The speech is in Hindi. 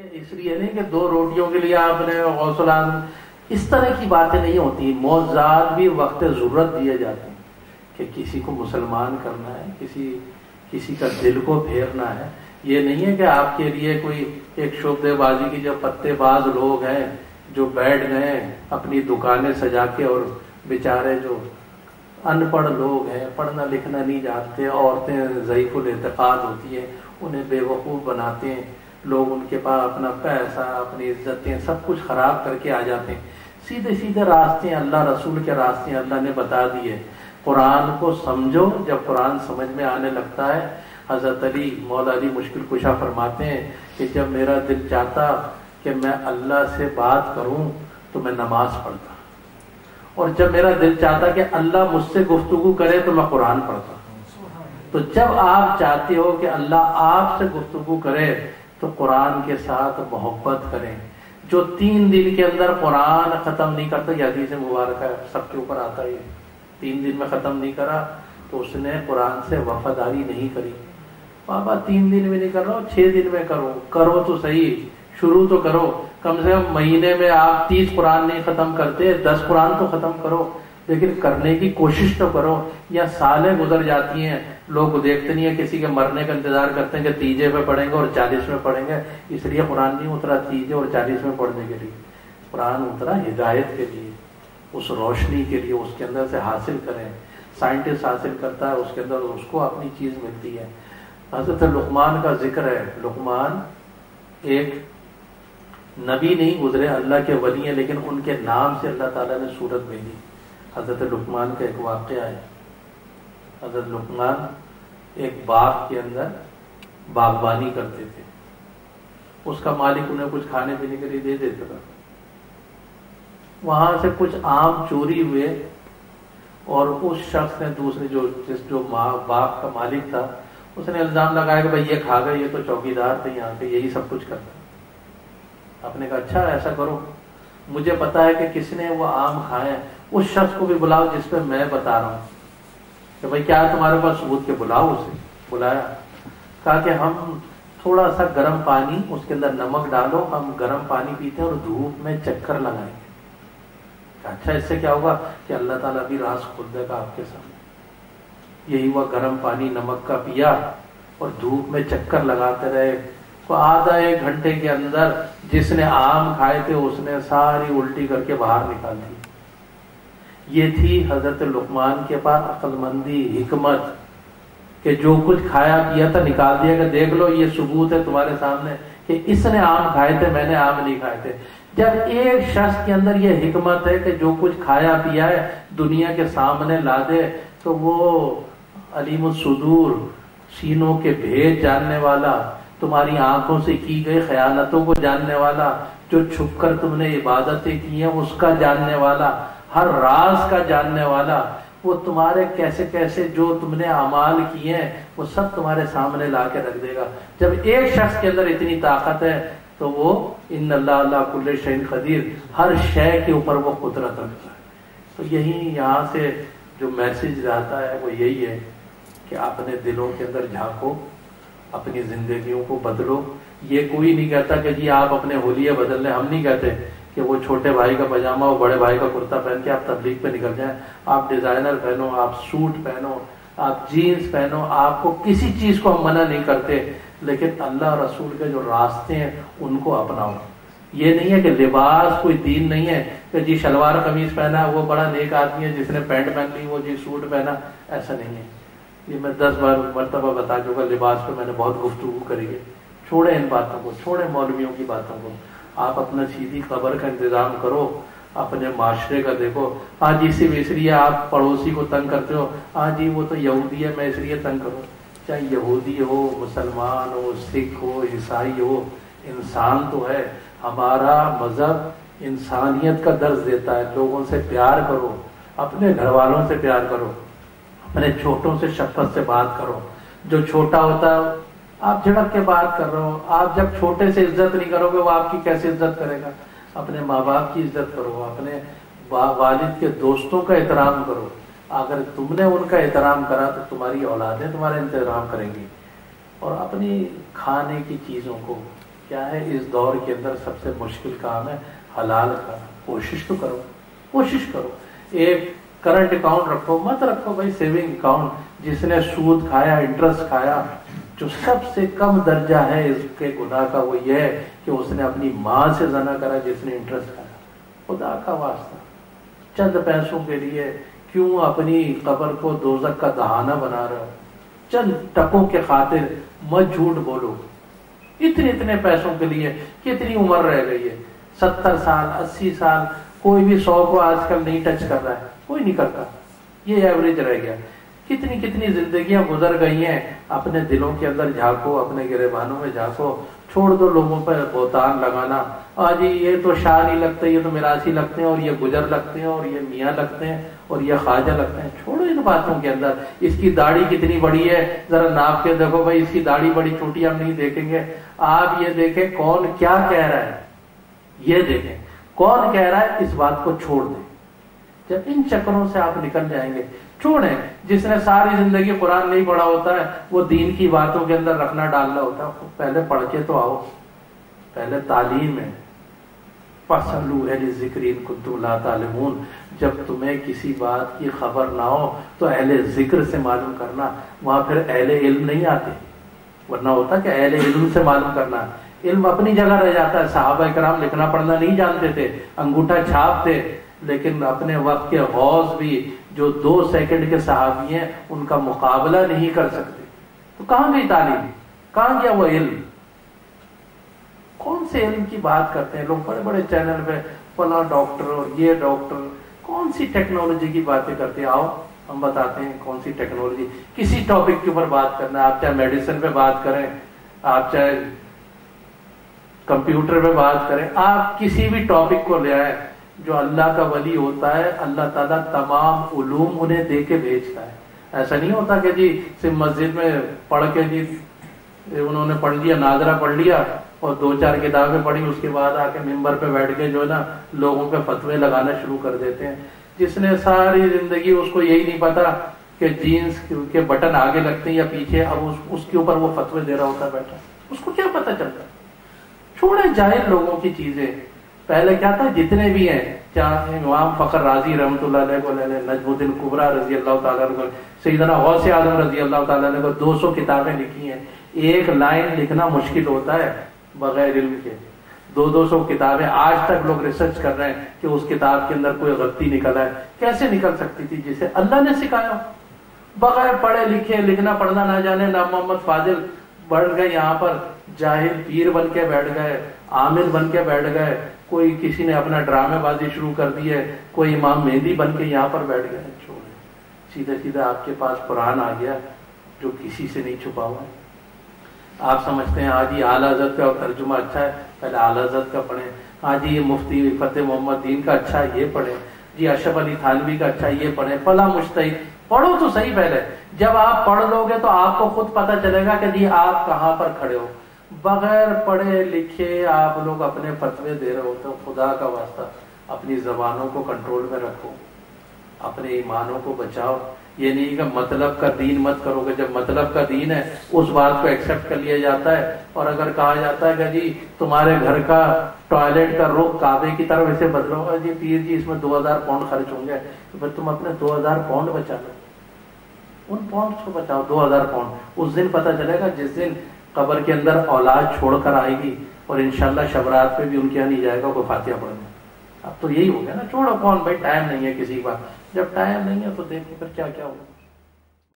इसलिए नहीं कि दो रोटियों के लिए आपने गौसल आजम, इस तरह की बातें नहीं होती। मौजाद भी वक्त ज़रूरत दिए जाते हैं कि किसी को मुसलमान करना है, किसी का दिल को फेरना है। ये नहीं है कि आपके लिए कोई एक शोबेबाजी की, जो पत्तेबाज लोग हैं जो बैठ गए अपनी दुकानें सजा के, और बेचारे जो अनपढ़ लोग हैं, पढ़ना लिखना नहीं जानते, औरतें ज़ईफ़ुल एतक़ाद होती हैं, उन्हें बेवकूफ़ बनाते हैं लोग, उनके पास अपना पैसा अपनी इज्जतें सब कुछ ख़राब करके आ जाते हैं। सीधे सीधे रास्ते अल्लाह रसूल के रास्ते अल्लाह ने बता दिए। कुरान को समझो, जब कुरान समझ में आने लगता है, हज़रत अली मौला अली मुश्किल कुशा फरमाते हैं कि जब मेरा दिल चाहता कि मैं अल्लाह से बात करूं तो मैं नमाज पढ़ता, और जब मेरा दिल चाहता कि अल्लाह मुझसे गुफ्तगू करे तो मैं कुरान पढ़ता। तो जब आप चाहते हो कि अल्लाह आपसे गुफ्तगू करे तो कुरान के साथ मोहब्बत करें। जो 3 दिन के अंदर कुरान ख़त्म नहीं करता, ये हदीस मुबारक है, सबके ऊपर आता है, 3 दिन में ख़त्म नहीं करा तो उसने कुरान से वफादारी नहीं करी। बाबा 3 दिन में नहीं कर रहा हूँ, 6 दिन में करो, करो तो सही, शुरू तो करो। कम से कम महीने में आप 30 कुरान नहीं ख़त्म करते, 10 कुरान तो ख़त्म करो, लेकिन करने की कोशिश तो करो। या सालें गुजर जाती हैं, लोग देखते नहीं है, किसी के मरने का इंतजार करते हैं कि 30 में पढ़ेंगे और 40 में पढ़ेंगे, इसलिए कुरान नहीं उतरा 30 और 40 में पढ़ने के लिए। कुरान उतरा हिदायत के लिए, उस रोशनी के लिए, उसके अंदर से हासिल करें। साइंटिस्ट हासिल करता है उसके अंदर, उसको अपनी चीज़ मिलती है। हज़रत लुकमान का जिक्र है, लुकमान एक नबी नहीं गुजरे, अल्लाह के वली हैं, लेकिन उनके नाम से अल्लाह ताला ने सूरत भेजी। हज़रत लुकमान का एक वाक़या है। हज़रत लुकमान एक बाग के अंदर बागबानी करते थे, उसका मालिक उन्हें कुछ खाने पीने के लिए दे देता था। वहाँ से कुछ आम चोरी हुए और उस शख्स ने, दूसरे जो बाग का मालिक था, उसने इल्ज़ाम लगाया कि भाई ये खा गए, ये तो चौकीदार थे यहाँ के, यही सब कुछ करता। आपने कहा अच्छा ऐसा करो, मुझे पता है कि किसने वो आम खाए, उस शख्स को भी बुलाओ जिस पे मैं बता रहा हूँ कि भाई क्या तुम्हारे पास सबूत के, बुलाओ उसे। बुलाया, कहा कि हम थोड़ा सा गर्म पानी, उसके अंदर नमक डालो, हम गर्म पानी पीते हैं और धूप में चक्कर लगाएंगे। अच्छा इससे क्या होगा कि अल्लाह ताला भी राज खोल देगा आपके सामने। यही हुआ, गर्म पानी नमक का पिया और धूप में चक्कर लगाते रहे। तो आधा एक घंटे के अंदर जिसने आम खाए थे उसने सारी उल्टी करके बाहर निकाल दी। ये थी हज़रत लुकमान के पास अक्लमंदी, हिकमत, कि जो कुछ खाया पिया था निकाल दिया कि देख लो ये सबूत है तुम्हारे सामने कि इसने आम खाए थे, मैंने आम नहीं खाए थे। जब एक शख्स के अंदर ये हिकमत है कि जो कुछ खाया पिया है दुनिया के सामने ला दे, तो वो अलीमुस सुदूर, सीनों के भेद जानने वाला, तुम्हारी आंखों से की गई ख्यालतों को जानने वाला, जो छुप कर तुमने इबादतें की हैं उसका जानने वाला, हर राज का जानने वाला, वो तुम्हारे कैसे कैसे जो तुमने अमाल किए हैं वो सब तुम्हारे सामने ला के रख देगा। जब एक शख्स के अंदर इतनी ताकत है तो वो इन्ना अल्लाह अला कुल्ले शैइन क़दीर, हर शय के ऊपर वो कुदरत रखता है। तो यही यहाँ से जो मैसेज आता है वो यही है कि अपने दिलों के अंदर झांको, अपनी जिंदगियों को बदलो। ये कोई नहीं कहता कि जी आप अपने होलिये बदल लें, हम नहीं कहते कि वो छोटे भाई का पजामा और बड़े भाई का कुर्ता पहन के आप तबलीग पे निकल जाएं। आप डिज़ाइनर पहनो, आप सूट पहनो, आप जीन्स पहनो, आपको किसी चीज़ को हम मना नहीं करते, लेकिन अल्लाह रसूल के जो रास्ते हैं उनको अपनाओ। ये नहीं है कि लिबास कोई दीन नहीं है कि जी शलवार कमीज पहना वो बड़ा नेक आदमी है, जिसने पैंट पहन ली वो जी सूट पहना, ऐसा नहीं है। ये मैं 10 मरतबा बता चुका, लिबास पर मैंने बहुत गुफ्तगू करी है। छोड़े इन बातों को, छोड़े मौलवियों की बातों को, आप अपना सीधी खबर का इंतजाम करो, अपने माशरे का देखो। हाँ जी सिर्फ इसलिए आप पड़ोसी को तंग करते हो, हाँ जी वो तो यहूदी है मैं इसलिए तंग करूँ। चाहे यहूदी हो, मुसलमान हो, सिख हो, ईसाई हो, इंसान तो है। हमारा मज़हब इंसानियत का दर्ज देता है। लोगों से प्यार करो, अपने घर वालों से प्यार करो, अपने छोटों से शफ़क़त से बात करो। जो छोटा होता है आप झड़प के बात कर रहे हो, आप जब छोटे से इज्जत नहीं करोगे वो आपकी कैसे इज्जत करेगा। अपने माँ बाप की इज्जत करो, अपने वालिद के दोस्तों का एहतराम करो। अगर तुमने उनका एहतराम करा तो तुम्हारी औलादें तुम्हारा एहतराम करेंगी। और अपनी खाने की चीज़ों को क्या है इस दौर के अंदर सबसे मुश्किल काम है हलाल खाना। कोशिश करो एक करंट अकाउंट रखो, मत रखो भाई सेविंग अकाउंट जिसने सूद खाया इंटरेस्ट खाया। जो सबसे कम दर्जा है इसके गुनाह का वो ये है कि उसने अपनी माँ से जना करा जिसने इंटरेस्ट खाया। खुदा का वास्ता चंद पैसों के लिए क्यों अपनी कब्र को दोजक का दहाना बना रहे हो? चंद टकों के खातिर मत झूठ बोलो। इतने पैसों के लिए कितनी उम्र रह गई है, 70 साल 80 साल, कोई भी 100 को आजकल नहीं टच कर रहा है, कोई नहीं करता, ये एवरेज रह गया। कितनी जिंदगियां गुजर गई हैं। अपने दिलों के अंदर झांको, अपने गिरेबानों में झांको, छोड़ दो लोगों पर बोहतान लगाना। आज ये तो शाह नहीं लगते, ये तो मिरासी लगते हैं, और ये गुजर लगते हैं, और ये मियाँ लगते हैं, और ये ख्वाजा लगते हैं। छोड़ो इन बातों के अंदर। इसकी दाढ़ी कितनी बड़ी है जरा नाप के देखो भाई, इसकी दाढ़ी बड़ी छोटी हम नहीं देखेंगे। आप ये देखें कौन क्या कह रहा है, ये देखें कौन कह रहा है, इस बात को छोड़ दें। जब इन चक्करों से आप निकल जाएंगे, छोड़ें। जिसने सारी जिंदगी कुरान नहीं पढ़ा होता है वो दीन की बातों के अंदर रखना डालना होता है। पहले पढ़ के तो आओ, पहले तालीम है। फसलू अहले जिक्र इन कुंतुम ला तालिमून, जब तुम्हें किसी बात की खबर ना हो तो अहले जिक्र से मालूम करना। वहां फिर अहले इल्म नहीं आते, वरना होता कि अहले इल्म से मालूम करना। इल्म अपनी जगह रह जाता है। सहाबा इकराम लिखना पढ़ना नहीं जानते थे, अंगूठा छापते, लेकिन अपने वक्त के हौस भी जो 2 सेकंड के सहाबी हैं उनका मुकाबला नहीं कर सकते। तो कहाँ गई तालीम, कहाँ गया वो इल्म? कौन से इल्म की बात करते हैं लोग? बड़े बड़े चैनल पे फला डॉक्टर और ये डॉक्टर, कौन सी टेक्नोलॉजी की बातें करते हैं? आओ हम बताते हैं कौन सी टेक्नोलॉजी। किसी टॉपिक के ऊपर बात करना है, आप चाहे मेडिसिन पे बात करें, आप चाहे कंप्यूटर पे बात करें, आप किसी भी टॉपिक को ले आए। जो अल्लाह का वली होता है अल्लाह ताला तमाम उलूम उन्हें दे के भेजता है। ऐसा नहीं होता कि जी सिर्फ मस्जिद में पढ़ के जी उन्होंने पढ़ लिया, नाजरा पढ़ लिया और 2-4 किताबें पढ़ी, उसके बाद आके मिंबर पे बैठ के जो है ना लोगों पे फतवे लगाना शुरू कर देते हैं। जिसने सारी जिंदगी, उसको यही नहीं पता कि जीन्स के बटन आगे लगते हैं या पीछे, अब उसके ऊपर वो फतवे दे रहा होता बैठा, उसको क्या पता चलता। छोड़े जाहिल लोगों की चीजें। पहले क्या था, जितने भी हैं, चाहे इमाम फखर राजी रहमतुल्लाह अलैह को ले लें, नजमुद्दीन कुबरा रजी अल्लाह ताला को, सैयदना गौसे आजम रजी अल्लाह ताला ने को 200 किताबें लिखी हैं। एक लाइन लिखना मुश्किल होता है बगैर इल्म के। 200 किताबें आज तक लोग रिसर्च कर रहे हैं कि उस किताब के अंदर कोई गलती निकल आए। कैसे निकल सकती थी जिसे अल्लाह ने सिखाया? बगैर पढ़े लिखे, लिखना पढ़ना ना जाने, ना मोहम्मद फाजिल बढ़ गए यहाँ पर, जाहिल पीर बन के बैठ गए, आमिल बन के बैठ गए, कोई किसी ने अपना ड्रामेबाजी शुरू कर दी है, कोई इमाम मेहदी बन के यहाँ पर बैठ गया। छोड़े, सीधे सीधे आपके पास कुरान आ गया जो किसी से नहीं छुपा हुआ है। आप समझते हैं आज ये आला हज़रत का तर्जुमा अच्छा है, पहले आला हज़रत का पढ़े। हाँ जी, ये मुफ्ती फतेह मोहम्मद दीन का अच्छा है, ये पढ़े जी। अशरफ अली थानवी का अच्छा है, ये पढ़े। फला मुश्ताहिद पढ़ो तो सही। पहले जब आप पढ़ लोगे तो आपको खुद पता चलेगा कि जी आप कहाँ पर खड़े हो। बगैर पढ़े लिखे आप लोग अपने फतवे दे रहे होते हो। खुदा का वास्ता अपनी जबानों को कंट्रोल में रखो, अपने ईमानों को बचाओ। ये नहीं कि मतलब का दीन मत करोगे। जब मतलब का दीन है उस बात को एक्सेप्ट कर लिया जाता है। और अगर कहा जाता है कि जी तुम्हारे घर का टॉयलेट का रुख काबे की तरफ ऐसे बदलो, जी पीर जी इसमें 2000 पाउंड खर्च होंगे, तो फिर तुम अपने 2000 पाउंड बचाना, उन पाउंड को बचाओ। 2000 पाउंड उस दिन पता चलेगा जिस दिन कब्र के अंदर औलाद छोड़कर आएगी। और इंशाल्लाह शबरात पे भी उनके यहाँ नहीं जाएगा कोई फातिहा पढ़ने। अब तो यही हो गया ना। छोड़ो कौन भाई, टाइम नहीं है किसी का। जब टाइम नहीं है तो देखिए फिर क्या क्या होगा।